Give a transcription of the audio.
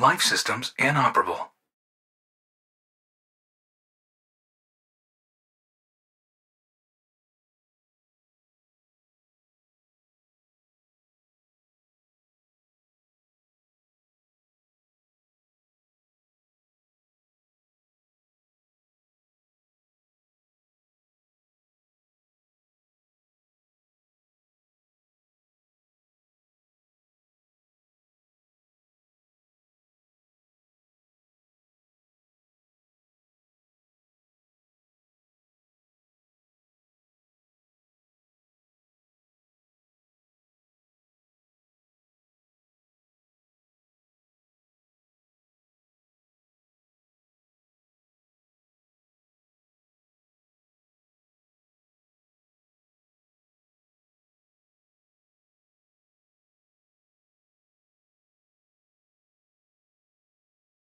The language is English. life systems inoperable.